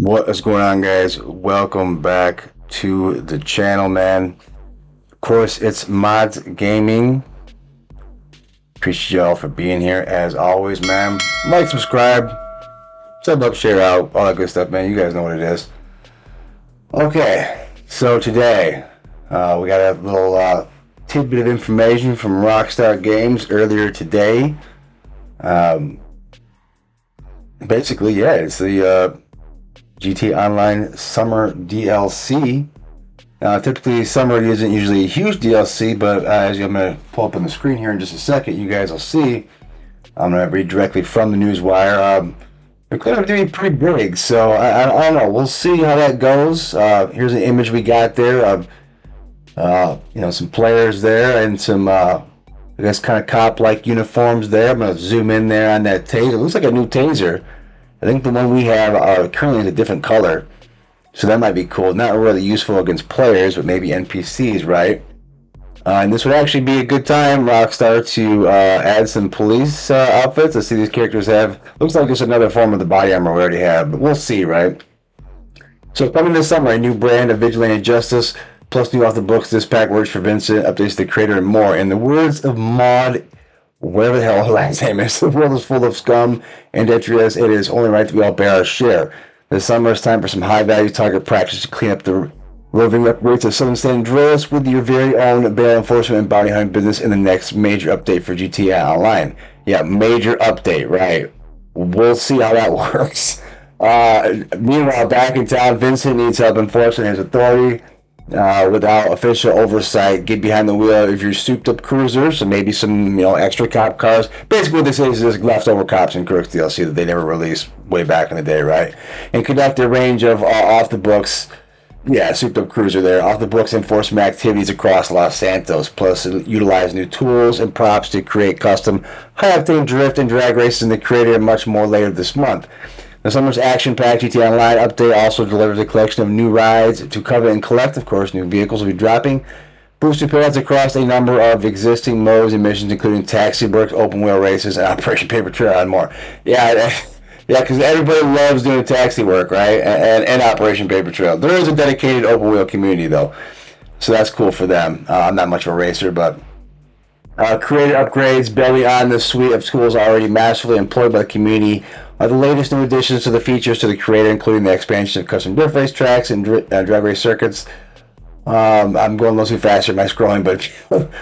What is going on, guys? Welcome back to the channel, man. Of course, it's MODZGAMING. Appreciate y'all for being here as always, man. Like, subscribe, sub up, share out, all that good stuff, man. You guys know what it is. Okay, so today we got a little tidbit of information from Rockstar Games earlier today. Basically, yeah, it's the GTA Online Summer DLC. Now, typically, Summer isn't usually a huge DLC, but as I'm going to pull up on the screen here in just a second, you guys will see. I'm going to read directly from the newswire. They're clearly going to be pretty big, so I don't know. We'll see how that goes. Here's an image we got there of, you know, some players there and some, I guess, kind of cop-like uniforms there. I'm going to zoom in there on that taser. It looks like a new taser. I think the one we have are currently a different color, so that might be cool. Not really useful against players, but maybe NPCs, right? And this would actually be a good time, Rockstar, to add some police outfits. Let's see these characters have. Looks like just another form of the body armor we already have, but we'll see, right? So coming this summer, a new brand of vigilante justice, plus new off the books. This pack works for Vincent, updates the creator, and more. In the words of Mod, whatever the hell her last name is, the world is full of scum and detritus. It is only right that we all bear our share. This summer is time for some high-value target practice to clean up the roving records of Southern San Andreas with your very own bail enforcement and bounty hunting business in the next major update for GTA Online. Yeah, major update, right? We'll see how that works. Meanwhile, back in town, Vincent needs help enforcing his authority. Without official oversight, get behind the wheel if you're souped-up cruisers, so maybe some, you know, extra cop cars. Basically, what this is just leftover cops and crooks DLC that they never released way back in the day, right? And conduct a range of off-the-books, yeah, souped-up cruiser there, off-the-books enforcement activities across Los Santos, plus utilize new tools and props to create custom high-octane drift and drag races in the creator, and much more later this month. The summer's action-packed GTA Online update also delivers a collection of new rides to cover and collect. Of course, new vehicles will be dropping. Boosted payouts across a number of existing modes and missions, including taxi works, open-wheel races, and Operation Paper Trail, and more. Yeah, because everybody loves doing taxi work, right? And Operation Paper Trail. There is a dedicated open-wheel community, though, so that's cool for them. I'm not much of a racer, but... creator upgrades belly on the suite of tools already massively employed by the community are the latest new additions to the features to the creator, including the expansion of custom drift race tracks and drag race circuits. I'm going mostly faster by scrolling, but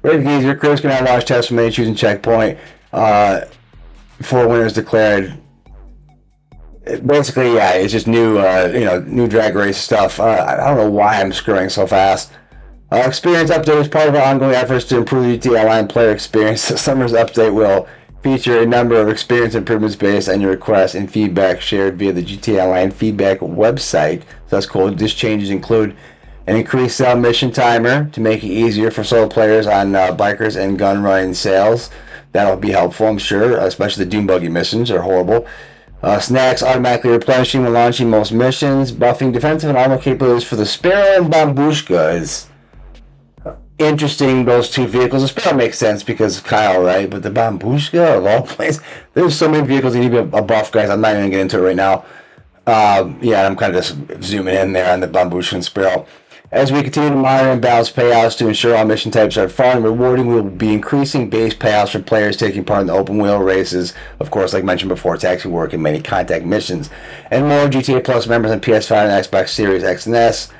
very easier. Creators can now launch tests from any choosing checkpoint. 4 winners declared. Basically, yeah, it's just new, you know, new drag race stuff. I don't know why I'm scrolling so fast. Experience update is part of our ongoing efforts to improve GTA Online player experience. The summer's update will feature a number of experience improvements based on your requests and feedback shared via the GTA Online feedback website. So that's cool. These changes include an increased sale mission timer to make it easier for solo players on bikers and gun running sales. That'll be helpful, I'm sure, especially the Doom Buggy missions are horrible. Snacks automatically replenishing when launching most missions. Buffing defensive and armor capabilities for the Sparrow and Bombushka is... interesting, those two vehicles. The Sparrow makes sense because Kyle, right? But the Bombushka, of all places, there's so many vehicles you need to be a buff, guys. I'm not even getting into it right now. Yeah, I'm kind of just zooming in there on the Bombushka and Sparrow. As we continue to monitor and balance payouts to ensure all mission types are fun and rewarding, we will be increasing base payouts for players taking part in the open wheel races. Of course, like mentioned before, taxi work and many contact missions, and more GTA Plus members on PS5 and Xbox Series X and S.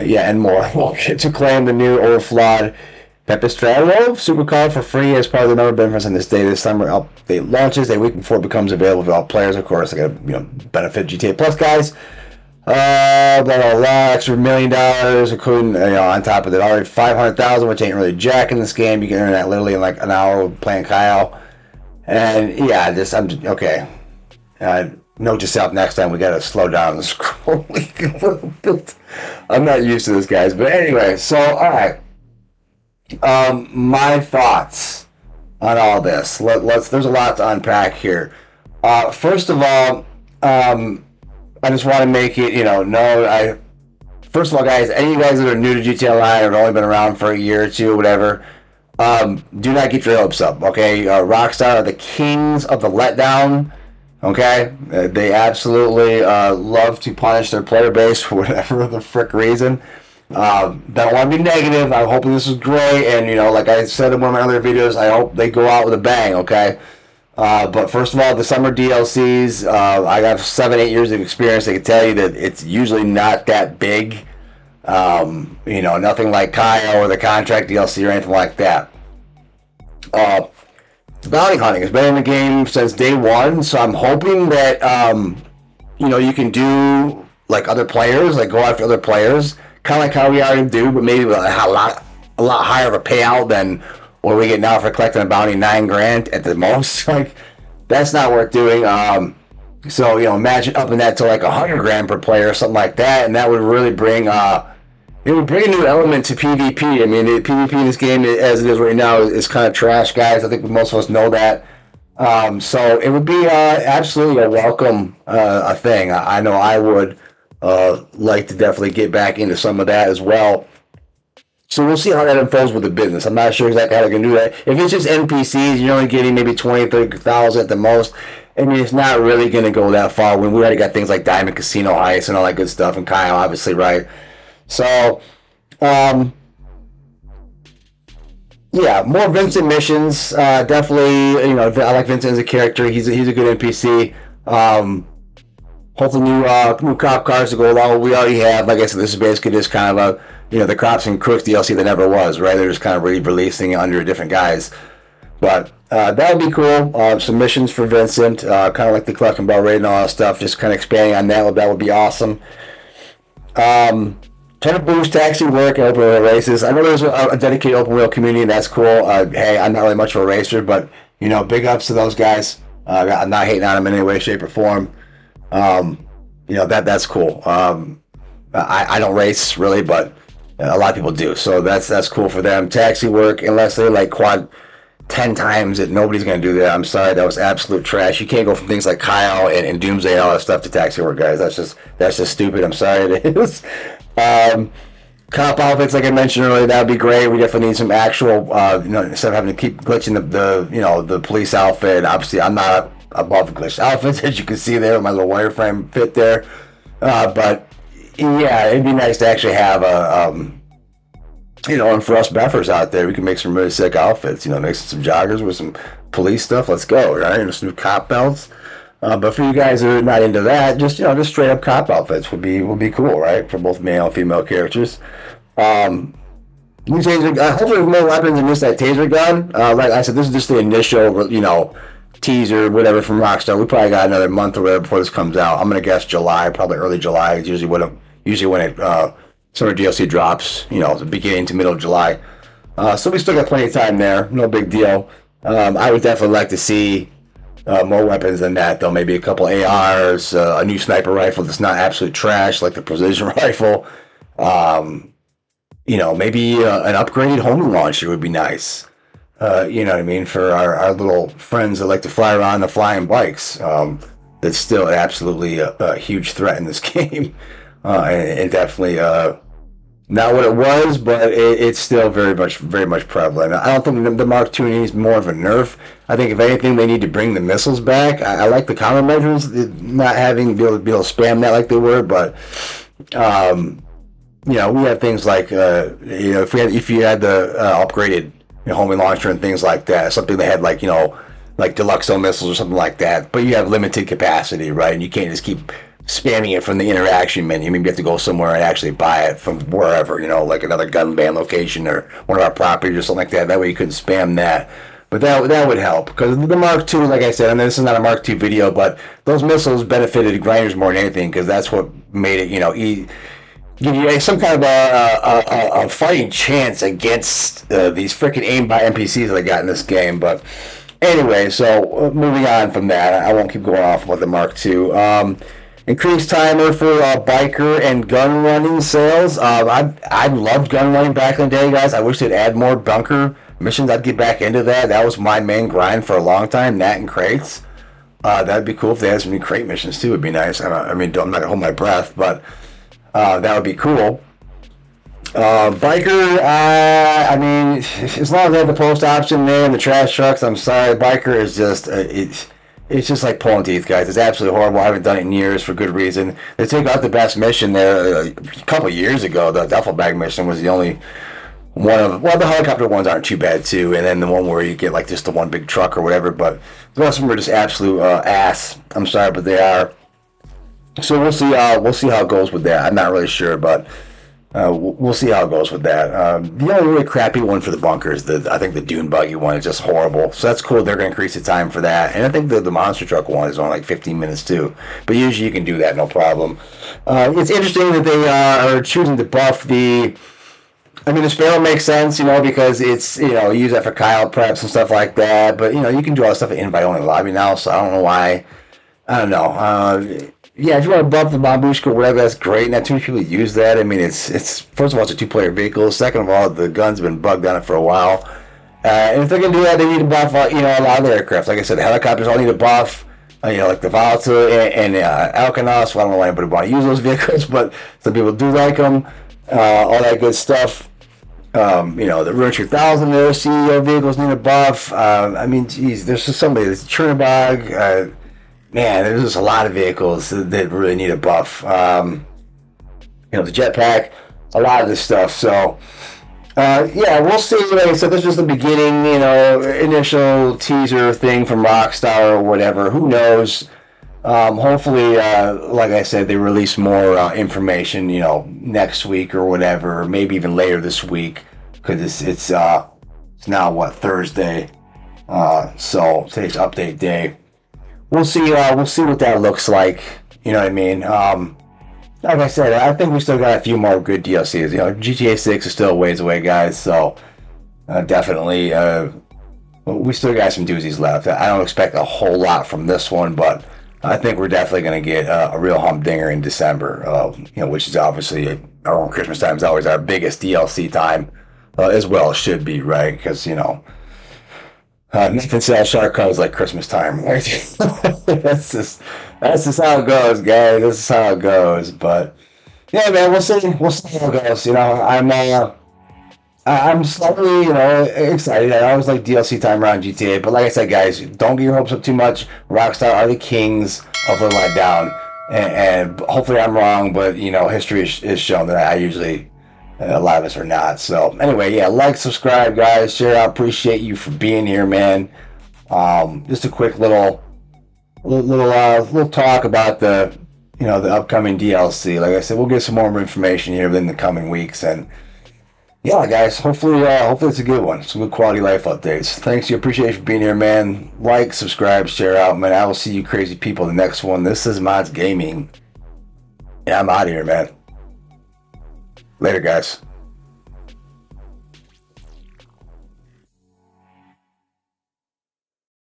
Yeah, and more. To claim the new or flawed Sparrow supercar for free as part of the number of benefits on this day. This summer update launches a week before it becomes available to all players. Of course, I gotta, you know, benefit GTA Plus guys. Blah blah blah. Extra $1 million, including, you know, on top of that already 500,000, which ain't really jack in this game. You can earn that literally in like an hour playing Kyle. And yeah, this I'm okay. Note yourself next time, we gotta slow down and scroll a little bit. I'm not used to this, guys. But anyway, so alright. My thoughts on all this. Let's there's a lot to unpack here. First of all, I just want to make it, you know, no, I first of all, guys, any of you guys that are new to GTA Online or have only been around for a year or two or whatever, do not get your hopes up, okay? Rockstar are the kings of the letdown. Okay? They absolutely love to punish their player base for whatever the frick reason. Don't want to be negative. I'm hoping this is great, and, you know, like I said in one of my other videos, I hope they go out with a bang, okay? But first of all, the summer DLCs, I have 7-8 years of experience. I can tell you that it's usually not that big. You know, nothing like Kaya or the contract DLC or anything like that. Bounty hunting has been in the game since day one, so I'm hoping that, you know, you can do like other players, like go after other players, kind of like how we already do, but maybe a lot higher of a payout than what we get now for collecting a bounty, 9 grand at the most. Like, that's not worth doing. So, you know, imagine upping that to like 100 grand per player or something like that, and that would really bring it would bring a new element to PvP. I mean, the PvP in this game as it is right now is kind of trash, guys. I think most of us know that. So it would be absolutely a welcome a thing. I know I would like to definitely get back into some of that as well. So we'll see how that unfolds with the business. I'm not sure exactly how they can do that. If it's just NPCs, you're only getting maybe 20, 30,000 at the most. I mean, it's not really going to go that far when we already got things like Diamond Casino Heights and all that good stuff, and Kyle, obviously, right? So, yeah, more Vincent missions. Definitely, you know, I like Vincent as a character. He's a good NPC. Hopefully, new cop cars to go along with what we already have. Like I said, this is basically just kind of a, you know, the Cops and Crooks DLC that never was, right? They're just kind of re-releasing it under different guys. But that would be cool. Some missions for Vincent, kind of like the Cluck and ball raid and all that stuff. Just kind of expanding on that. That would be awesome. Trying to boost taxi work and open wheel races. I know there's a dedicated open wheel community, and that's cool. Hey, I'm not really much of a racer, but, you know, big ups to those guys. I'm not hating on them in any way, shape, or form. You know, that's cool. I don't race really, but a lot of people do, so that's cool for them. Taxi work, unless they like quad 10 times, that nobody's gonna do that. I'm sorry, that was absolute trash. You can't go from things like Kyle and Doomsday and all that stuff to taxi work, guys. That's just stupid. I'm sorry, it is. Cop outfits, like I mentioned earlier, that would be great. We definitely need some actual, you know, instead of having to keep glitching the police outfit. Obviously, I'm not above glitch outfits, as you can see there with my little wireframe fit there. But yeah, it'd be nice to actually have a, you know, and for us buffers out there, we can make some really sick outfits, you know, make some joggers with some police stuff, let's go, right, and some new cop belts. But for you guys that are not into that, just, you know, just straight up cop outfits would be cool, right, for both male and female characters. New taser, hopefully with more weapons than just that taser gun. Like I said, this is just the initial, you know, teaser, whatever, from Rockstar. We probably got another month or whatever before this comes out. I'm gonna guess July, probably early July is usually when it summer DLC drops, you know, the beginning to middle of July. So we still got plenty of time there, no big deal. I would definitely like to see more weapons than that, though. Maybe a couple ARs, a new sniper rifle that's not absolute trash like the precision rifle. You know, maybe an upgraded homing launcher would be nice. You know what I mean, for our little friends that like to fly around the flying bikes. That's still absolutely a huge threat in this game. And definitely not what it was, but it's still very much prevalent. I don't think the Mark II needs more of a nerf. I think if anything, they need to bring the missiles back. I like the countermeasures, not having be able to spam that like they were, but you know, we have things like you know, if you had the upgraded, you know, homing launcher and things like that, something they had, like, you know, like Deluxo missiles or something like that, but you have limited capacity, right? And you can't just keep spamming it from the interaction menu. Maybe you have to go somewhere and actually buy it from wherever, you know, like another gun ban location or one of our properties or something like that. That way you couldn't spam that. But that would help, because the Mark II, like I said, and this is not a Mark II video, but those missiles benefited grinders more than anything, because that's what made it, you know, give you some kind of a fighting chance against these freaking aimbot NPCs that I got in this game. But anyway, so moving on from that, I won't keep going off about the Mark II. Increased timer for biker and gun running sales. I loved gun running back in the day, guys. I wish they'd add more bunker missions. I'd get back into that. That was my main grind for a long time, that and crates. That'd be cool if they had some new crate missions, too. It'd be nice. I mean, I'm not going to hold my breath, but that would be cool. Biker, I mean, as long as they have the post option there and the trash trucks, I'm sorry. Biker is just... It's just like pulling teeth, guys. It's absolutely horrible. I haven't done it in years for good reason. They took out the best mission there a couple of years ago. The Duffelbag mission was the only one of... Well, the helicopter ones aren't too bad, too. And then the one where you get, like, just the one big truck or whatever. But the rest of them are just absolute ass. I'm sorry, but they are. So we'll see how it goes with that. I'm not really sure, but we'll see how it goes with that. The only really crappy one for the bunker is the, I think the dune buggy one is just horrible. So that's cool. They're going to increase the time for that. And I think the monster truck one is only like 15 minutes too. But usually you can do that, no problem. It's interesting that they are choosing to buff the... I mean, the Sparrow makes sense, you know, because it's, you know, you use that for Kyle preps and stuff like that. But, you know, you can do all that stuff at invite-only lobby now, so I don't know why. I don't know. Yeah, if you want to bump the Bombushka or whatever, that's great. Not too many people use that. I mean, it's first of all, it's a two-player vehicle. Second of all, the gun's been bugged on it for a while. And if they're going to do that, they need to buff, you know, a lot of the aircraft. Like I said, the helicopters all need a buff. You know, like the Volta and Alcanos. Well, I don't know why anybody wants to use those vehicles, but some people do like them. All that good stuff. You know, the Ruin 3000, their CEO vehicles need a buff. I mean, geez, there's just somebody that's Chernobog. Man, there's just a lot of vehicles that really need a buff. You know, the jetpack, a lot of this stuff. So, yeah, we'll see. Like I said, this is the beginning, you know, initial teaser thing from Rockstar or whatever. Who knows? Hopefully, like I said, they release more information, you know, next week or whatever, maybe even later this week, because it's now, what, Thursday? So today's update day. We'll see what that looks like. You know what I mean? Like I said, I think we still got a few more good DLCs. You know, GTA 6 is still a ways away, guys. So definitely, we still got some doozies left. I don't expect a whole lot from this one, but I think we're definitely going to get a real humdinger in December. You know, which is obviously around Christmas time is always our biggest DLC time, as well. It should be, right? Because you know. Nothing sells Shark comes like Christmas time. Right? that's just how it goes, guys. This is how it goes. But yeah, man, we'll see how it goes. You know, I'm slightly, you know, excited. I always like DLC time around GTA, but like I said, guys, don't get your hopes up too much. Rockstar are the kings of letting it down, and hopefully I'm wrong, but you know, history is shown that I usually. A lot of us are not. So anyway, yeah, like, subscribe, guys, share. I appreciate you for being here, man. Just a quick little talk about the, you know, the upcoming DLC. Like I said, we'll get some more information here within the coming weeks, and yeah, guys, hopefully it's a good one. Some good quality life updates. Thanks, you appreciate you for being here, man. Like, subscribe, share out, man. I will see you crazy people in the next one. This is MODZGAMING. Yeah, I'm out of here, man. Later, guys.